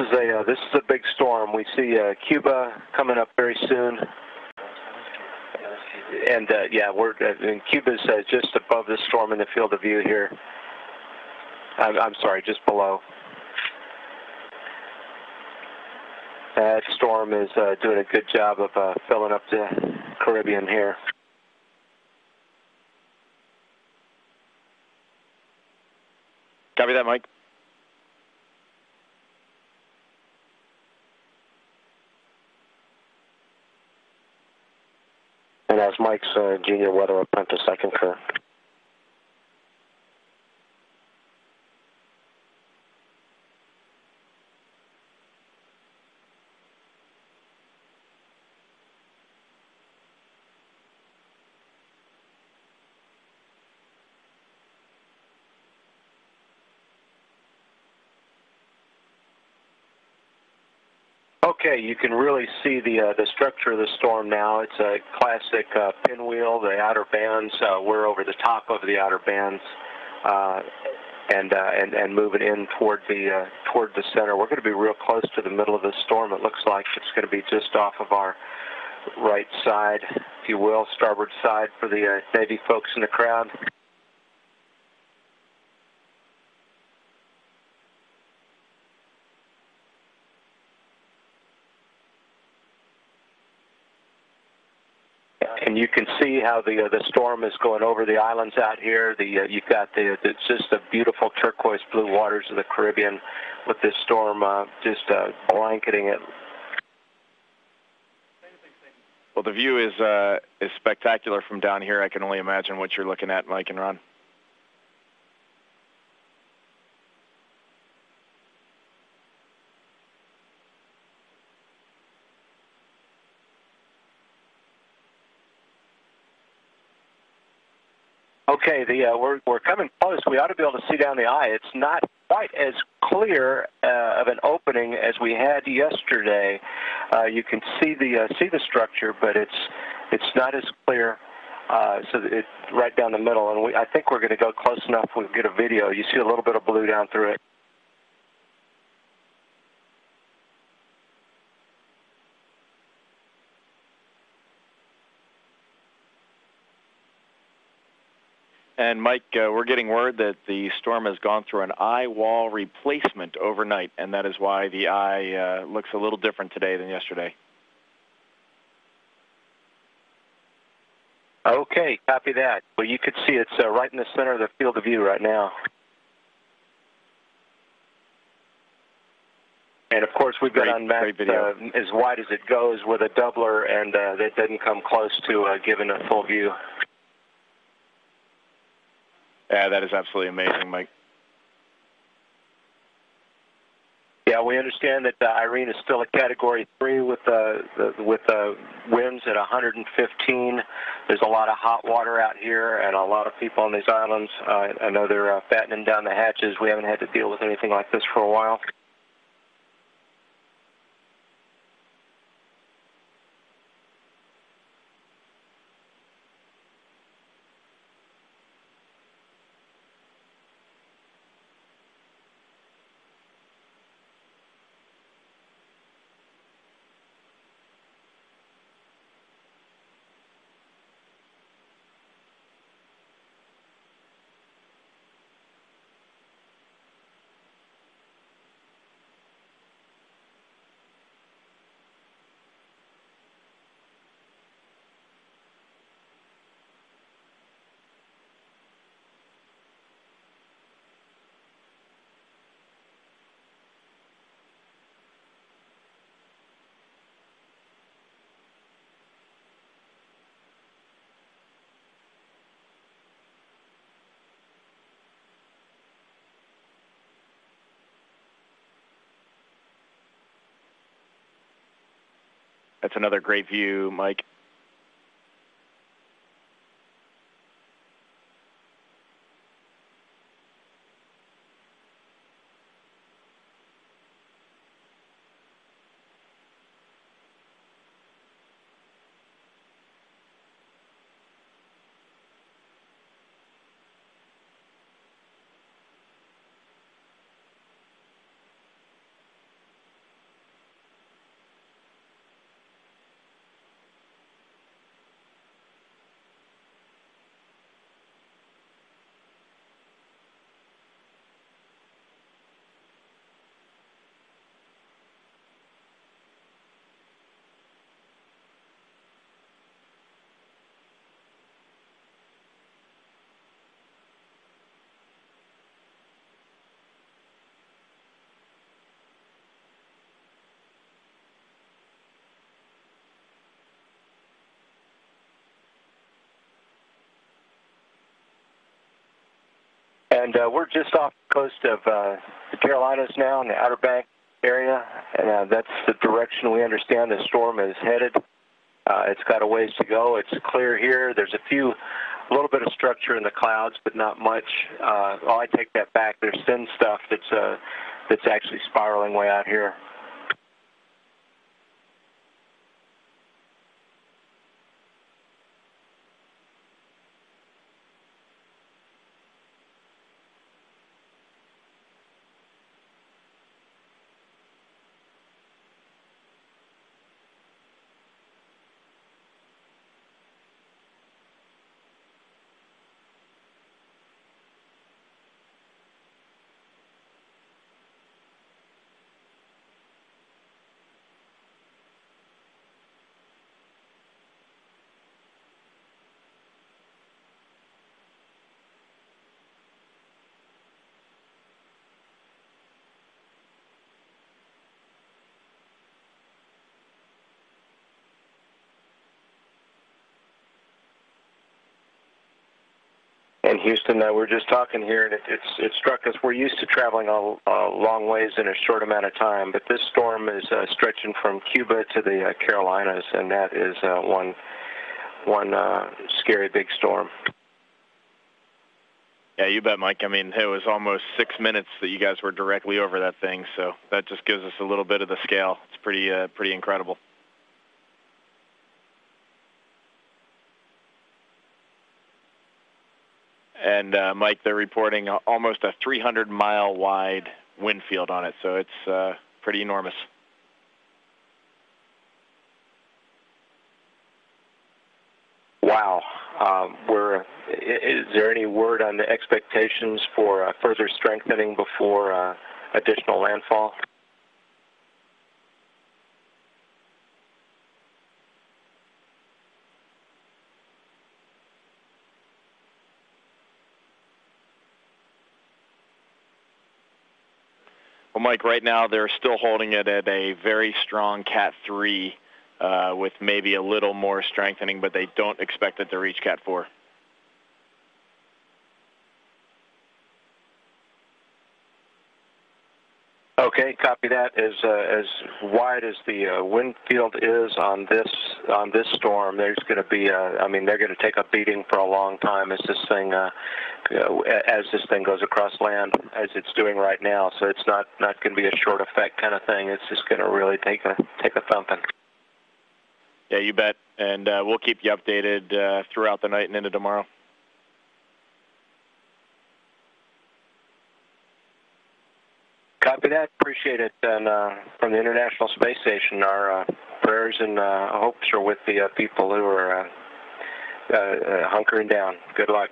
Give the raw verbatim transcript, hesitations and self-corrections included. is a uh, this is a big storm. We see uh, Cuba coming up very soon, and uh, yeah, we're and Cuba's uh, just above the storm in the field of view here. I'm, I'm sorry, just below. That storm is uh, doing a good job of uh, filling up the Caribbean here. Copy that, Mike. And as Mike's uh, junior weather apprentice, I concur. Okay, you can really see the uh, the structure of the storm now. It's a classic uh, pinwheel, the outer bands. Uh, we're over the top of the outer bands, uh, and, uh, and and moving in toward the uh, toward the center. We're going to be real close to the middle of the storm. It looks like it's going to be just off of our right side, if you will, starboard side for the uh, Navy folks in the crowd. And you can see how the uh, the storm is going over the islands out here. The uh, you've got the it's just the beautiful turquoise blue waters of the Caribbean, with this storm uh, just uh, blanketing it. Well, the view is uh, is spectacular from down here. I can only imagine what you're looking at, Mike and Ron. Okay, the, uh, we're, we're coming close. We ought to be able to see down the eye. It's not quite as clear uh, of an opening as we had yesterday. Uh, you can see the uh, see the structure, but it's it's not as clear. Uh, so it's right down the middle, and we, I think we're going to go close enough. We'll get a video. You see a little bit of blue down through it. And Mike, uh, we're getting word that the storm has gone through an eye wall replacement overnight, and that is why the eye uh, looks a little different today than yesterday. Okay, copy that. Well, you could see it's uh, right in the center of the field of view right now. And of course, we've got great, unmapped great uh, as wide as it goes with a doubler, and uh, that didn't come close to uh, giving a full view. Yeah, that is absolutely amazing, Mike. Yeah, we understand that uh, Irene is still at Category three with uh, the, with uh, winds at one hundred fifteen. There's a lot of hot water out here and a lot of people on these islands. Uh, I know they're uh, fattening down the hatches. We haven't had to deal with anything like this for a while. That's another great view, Mike. And uh, we're just off the coast of uh, the Carolinas now in the Outer Banks area, and uh, that's the direction we understand the storm is headed. Uh, it's got a ways to go. It's clear here. There's a few, a little bit of structure in the clouds, but not much. Uh, oh, I take that back. There's thin stuff that's uh, that's actually spiraling way out here. In Houston, uh, we were just talking here, and it, it's, it struck us. We're used to traveling a, a long ways in a short amount of time, but this storm is uh, stretching from Cuba to the uh, Carolinas, and that is uh, one, one uh, scary big storm. Yeah, you bet, Mike. I mean, it was almost six minutes that you guys were directly over that thing, so that just gives us a little bit of the scale. It's pretty, uh, pretty incredible. And, uh, Mike, they're reporting almost a three hundred mile wide wind field on it, so it's uh, pretty enormous. Wow. Um, we're, is there any word on the expectations for uh, further strengthening before uh, additional landfall? Well, Mike, right now they're still holding it at a very strong Cat three uh, with maybe a little more strengthening, but they don't expect it to reach Cat four. Okay, copy that. As, uh, as wide as the uh, wind field is on this, on this storm, there's going to be, a, I mean, they're going to take a beating for a long time as this thing, uh, as this thing goes across land, as it's doing right now. So it's not, not going to be a short effect kind of thing. It's just going to really take a, take a thumping. Yeah, you bet. And uh, we'll keep you updated uh, throughout the night and into tomorrow. Copy that. Appreciate it. And uh, from the International Space Station, our uh, prayers and uh, hopes are with the uh, people who are uh, uh, hunkering down. Good luck.